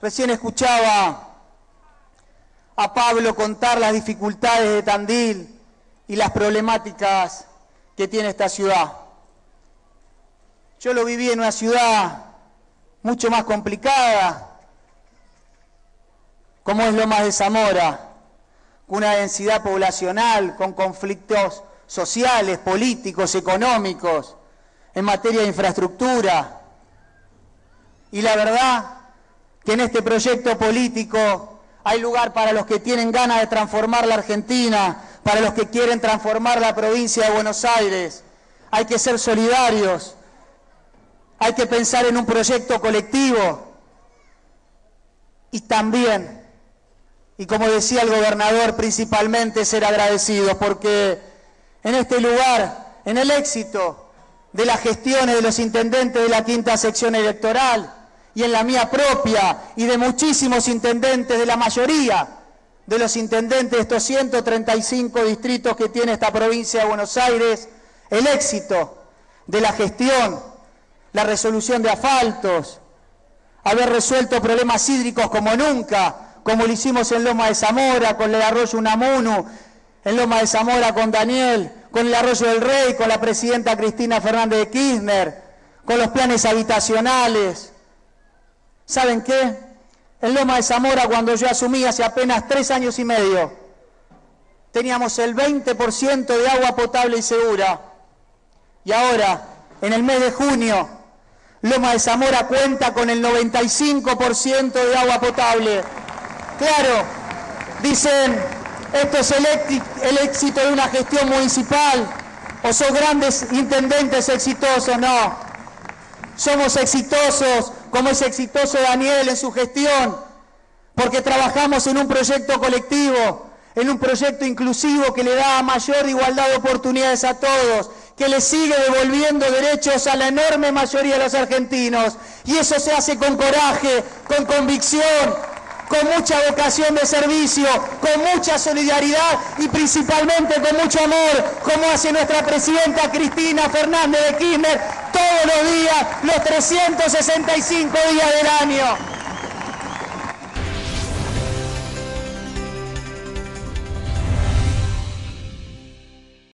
Recién escuchaba a Pablo contar las dificultades de Tandil y las problemáticas que tiene esta ciudad. Yo lo viví en una ciudad mucho más complicada, como es Lomas de Zamora, con una densidad poblacional, con conflictos sociales, políticos, económicos, en materia de infraestructura. Y la verdad que en este proyecto político hay lugar para los que tienen ganas de transformar la Argentina, para los que quieren transformar la provincia de Buenos Aires. Hay que ser solidarios, hay que pensar en un proyecto colectivo. Y también, y como decía el gobernador, principalmente ser agradecidos, porque en este lugar, en el éxito de las gestiones de los intendentes de la quinta sección electoral, y en la mía propia, y de muchísimos intendentes, de la mayoría de los intendentes de estos 135 distritos que tiene esta provincia de Buenos Aires, el éxito de la gestión, la resolución de asfaltos, haber resuelto problemas hídricos como nunca, como lo hicimos en Lomas de Zamora, con el arroyo Unamuno, en Lomas de Zamora con Daniel, con el arroyo del Rey, con la presidenta Cristina Fernández de Kirchner, con los planes habitacionales. ¿Saben qué? En Lomas de Zamora, cuando yo asumí hace apenas 3 años y medio, teníamos el 20% de agua potable y segura. Y ahora, en el mes de junio, Lomas de Zamora cuenta con el 95% de agua potable. Claro, dicen, esto es el éxito de una gestión municipal, o son grandes intendentes exitosos. No, somos exitosos como es exitoso Daniel en su gestión, porque trabajamos en un proyecto colectivo, en un proyecto inclusivo que le da mayor igualdad de oportunidades a todos, que le sigue devolviendo derechos a la enorme mayoría de los argentinos. Y eso se hace con coraje, con convicción, con mucha vocación de servicio, con mucha solidaridad y principalmente con mucho amor, como hace nuestra presidenta Cristina Fernández de Kirchner todos los días, los 365 días del año.